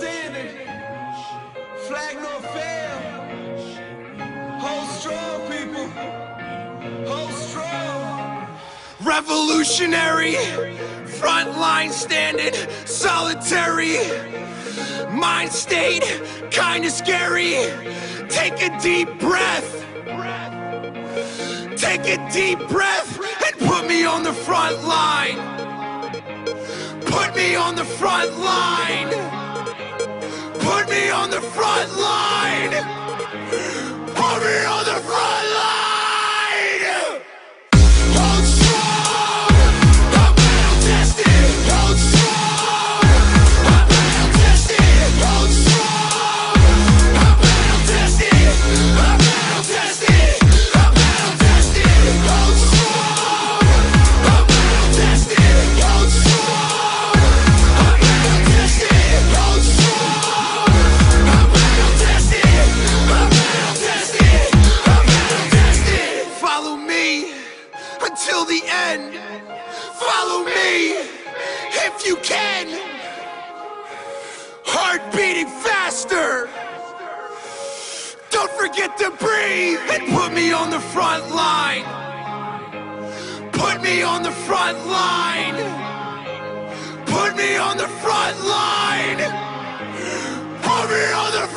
standard, flag nor fail. Hold strong, people, hold strong. Revolutionary, frontline standard, solitary. Mind state, kinda scary. Take a deep breath. Take a deep breath and put me on the front line. Put me on the front line. Put me on the front line. Put me on the front line. Until the end, follow me if you can. Heart beating faster. Don't forget to breathe and put me on the front line. Put me on the front line. Put me on the front line. Put me on the